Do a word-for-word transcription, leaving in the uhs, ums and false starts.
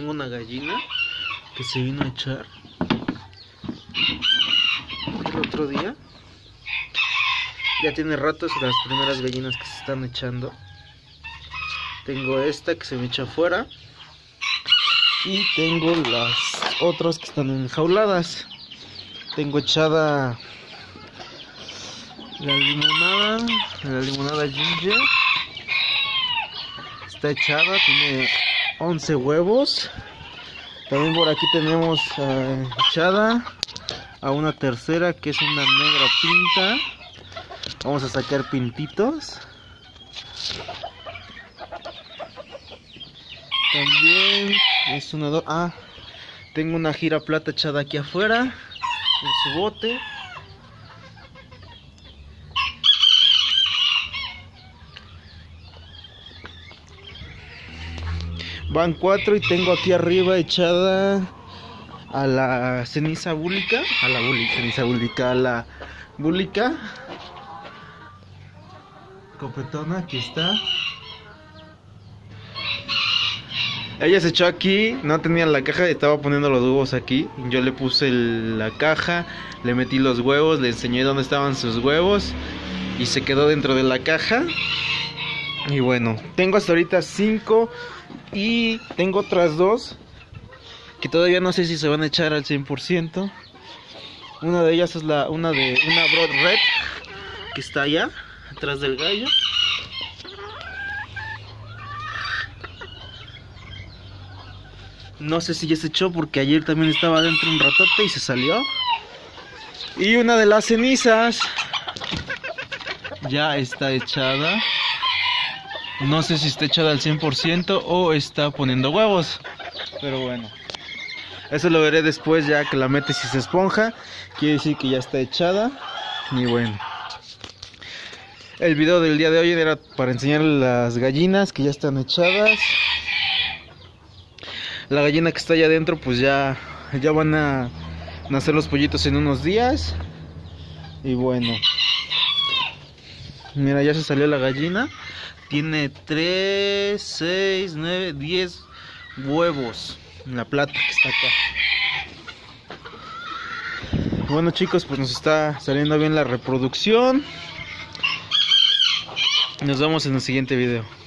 tengo una gallina que se vino a echar el otro día. Ya tiene ratos las primeras gallinas que se están echando. Tengo esta que se me echa afuera. Y tengo las otras que están enjauladas. Tengo echada la limonada, la limonada ginger. Está echada, tiene once huevos. También por aquí tenemos uh, echada a una tercera que es una negra pinta. Vamos a sacar pintitos. También es una do... Ah, tengo una jira plata echada aquí afuera en su bote. Van cuatro y tengo aquí arriba echada a la ceniza búlica, a la búlica, ceniza búlica, a la búlica copetona que está. Ella se echó aquí, no tenía la caja, estaba poniendo los huevos aquí. Yo le puse el, la caja, le metí los huevos, le enseñé dónde estaban sus huevos y se quedó dentro de la caja. Y bueno, tengo hasta ahorita cinco. Y tengo otras dos que todavía no sé si se van a echar al cien por ciento. Una de ellas es la una de una Broad Red que está allá atrás del gallo. No sé si ya se echó porque ayer también estaba adentro un ratote y se salió. Y una de las cenizas ya está echada. No sé si está echada al cien por ciento o está poniendo huevos. Pero bueno, eso lo veré después, ya que la metes y se esponja. Quiere decir que ya está echada. Y bueno, el video del día de hoy era para enseñar las gallinas que ya están echadas. La gallina que está allá adentro pues ya, ya van a nacer los pollitos en unos días. Y bueno, mira, ya se salió la gallina. Tiene tres, seis, nueve, diez huevos en la plata que está acá. Bueno chicos, pues nos está saliendo bien la reproducción. Nos vemos en el siguiente video.